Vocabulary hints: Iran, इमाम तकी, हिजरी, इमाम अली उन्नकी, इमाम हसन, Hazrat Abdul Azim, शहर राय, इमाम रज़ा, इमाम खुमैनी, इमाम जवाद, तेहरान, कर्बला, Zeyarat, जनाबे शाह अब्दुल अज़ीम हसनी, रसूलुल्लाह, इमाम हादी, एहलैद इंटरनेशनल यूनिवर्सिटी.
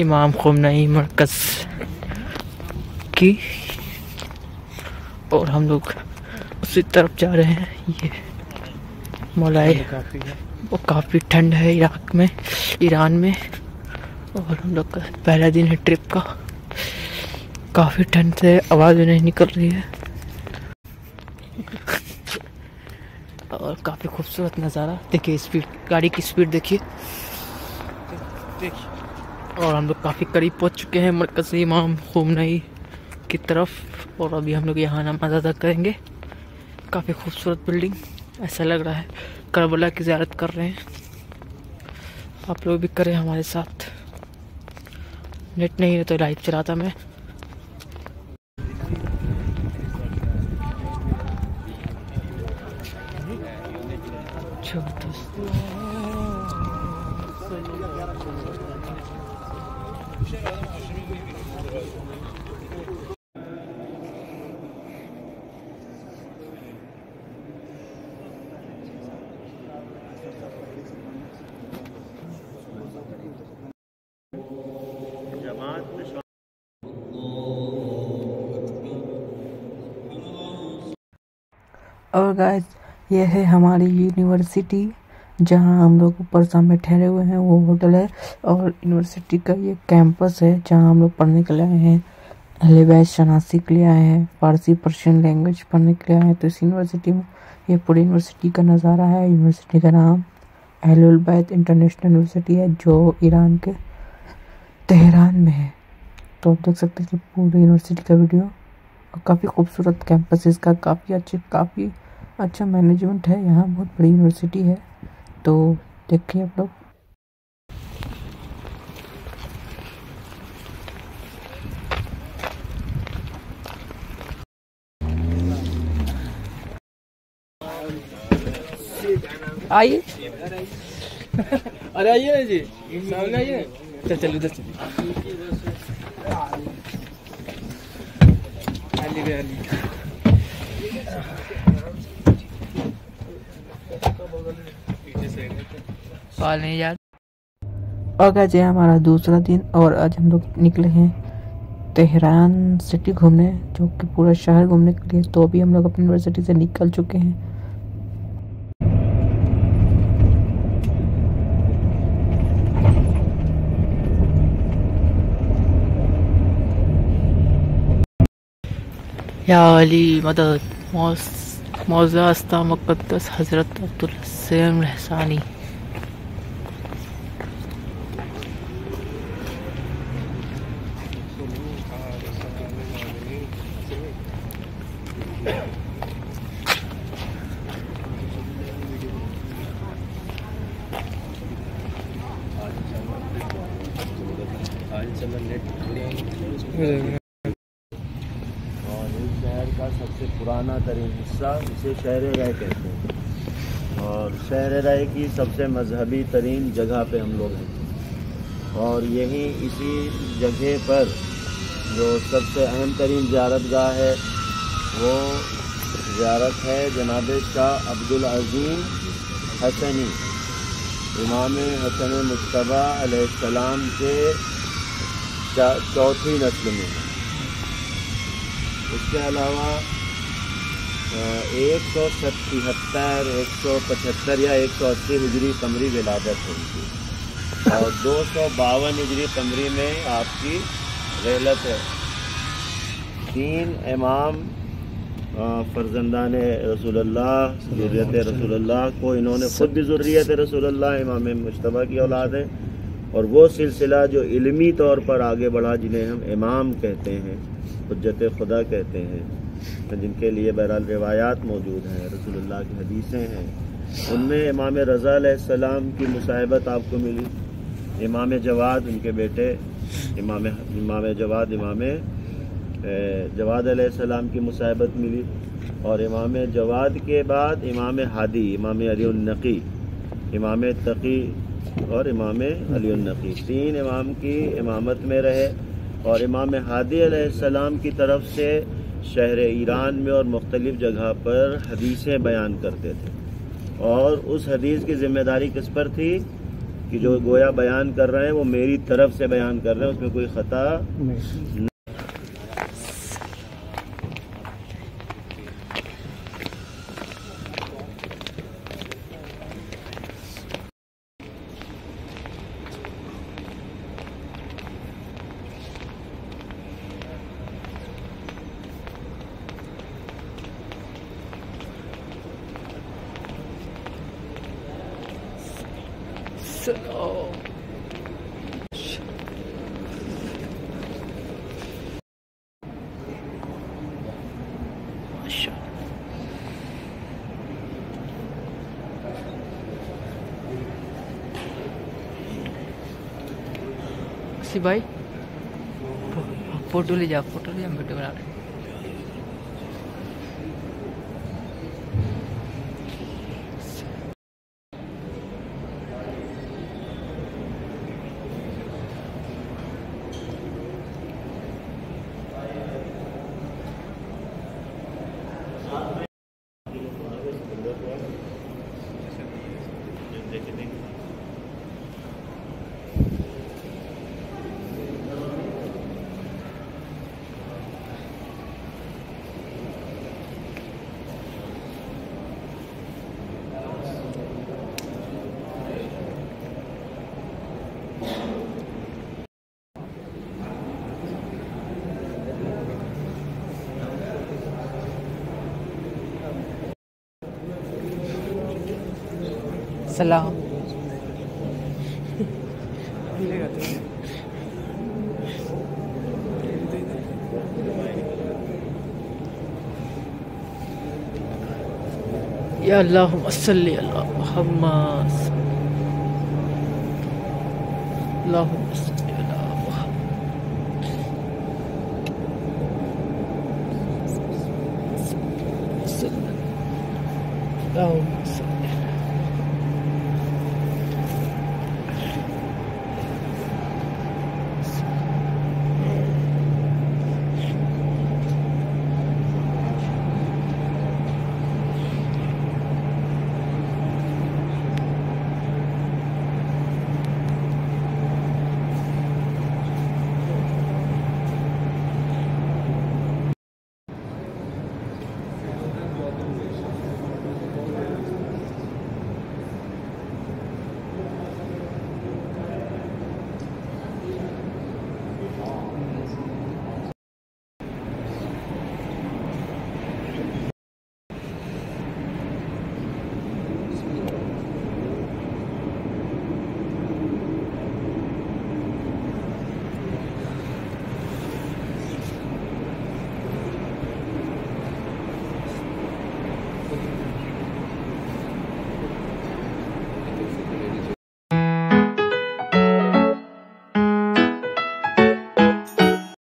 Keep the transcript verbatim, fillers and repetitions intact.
इमाम खुमैनी मरकज़ की और हम लोग उसी तरफ जा रहे हैं। ये मौलाए वो काफ़ी ठंड है इराक में, ईरान में, और हम लोग का पहला दिन है ट्रिप का। काफ़ी ठंड से आवाज़ भी नहीं निकल रही है और काफ़ी खूबसूरत नज़ारा। देखिए स्पीड, गाड़ी की स्पीड देखिए। और हम लोग काफ़ी करीब पहुंच चुके हैं मरकज़ इमाम खुमैनी की तरफ और अभी हम लोग यहाँ नमाज़ अदा करेंगे। काफ़ी खूबसूरत बिल्डिंग, ऐसा लग रहा है कर्बला की ज़ियारत कर रहे हैं। आप लोग भी करें हमारे साथ। नेट नहीं है तो लाइव चलाता मैं। और गाइस ये है हमारी यूनिवर्सिटी, जहां हम लोग ऊपर सामने ठहरे हुए हैं वो होटल है और यूनिवर्सिटी का ये कैंपस है जहां हम लोग पढ़ने के लिए आए हैं। अहले बैत शनासी के लिए आए हैं, फारसी पर्शियन लैंग्वेज पढ़ने के लिए आए हैं। तो इस यूनिवर्सिटी में ये पूरी यूनिवर्सिटी का नज़ारा है। यूनिवर्सिटी का नाम एहलैद इंटरनेशनल यूनिवर्सिटी है जो ईरान के तेहरान में है। तो आप देख सकते हैं पूरी यूनिवर्सिटी का वीडियो। और काफ़ी खूबसूरत कैंपस इसका, काफ़ी अच्छे, काफ़ी अच्छा मैनेजमेंट है यहाँ, बहुत बड़ी यूनिवर्सिटी है। तो देखिए आप लोग। आइए अरे आइए जी, सामने आइए। चल चल उधर चलिए। नहीं यार। और आज है हमारा दूसरा दिन और आज हम लोग निकले हैं तेहरान सिटी घूमने, जो कि पूरा शहर घूमने के लिए। तो अभी हम लोग अपनी यूनिवर्सिटी से निकल चुके हैं। या अली मदद मौजा अस्ता मुकद्दस हजरत अब्दुल अज़ीम हसनी। सबसे पुराना तरीन हिस्सा इसे शहर राय कहते हैं और शहर राय की सबसे मजहबी तरीन जगह पे हम लोग हैं। और यही इसी जगह पर जो सबसे अहम तरीन ज़ियारत गाह है वो ज़ियारत है जनाबे शाह अब्दुल अज़ीम हसनी, इमाम हसन मुस्तफ़ा अलैहिस्सलाम के चौथी नस्ल में। इसके अलावा एक सौ तिहत्तर एक सौ पचहत्तर या एक सौ अस्सी हिजरी कमरी विलादत होगी और दो सौ बावन हिजरी कमरी में आपकी रहलत है। तीन इमाम फर्जंदान रसूलुल्लाह, ज़ुर्रियत रसूलुल्लाह को इन्होंने ख़ुद भी ज़ुर्रियत रसूलुल्लाह इमाम मुस्तफ़ा की औलाद है। और वो सिलसिला जो इल्मी तौर पर आगे बढ़ा, जिन्हें हम इमाम कहते हैं, हुज्जत खुदा कहते हैं, जिनके लिए बहरहाल रिवायात मौजूद हैं, रसूलुल्लाह की हदीसें हैं, उनमें इमाम रज़ा अलैहिस्सलाम की मुसाहिबत आपको मिली। इमाम जवाद, उनके बेटे इमाम इमाम जवाद इमाम जवाद अलैहिस्सलाम की मुसाहिबत मिली। और इमाम जवाद के बाद इमाम हादी, इमाम अली उन्नकी, इमाम तकी और इमाम अली उन्नकी, तीन इमाम की इमामत में रहे। और इमाम हादी अलैहिस्सलाम की तरफ से शहर ईरान में और मुख्तलिफ़ जगह पर हदीसें बयान करते थे। और उस हदीस की ज़िम्मेदारी किस पर थी कि जो गोया बयान कर रहे हैं वो मेरी तरफ से बयान कर रहे हैं, उसमें कोई खता नहीं। भाई फोटो ले जा, फोटो ले जा, वीडियो बना रहे। या अल्लाहुम्मा सल्ली अला मुहम्मद, अल्लाहुम्मा सल्ली अला मुहम्मद।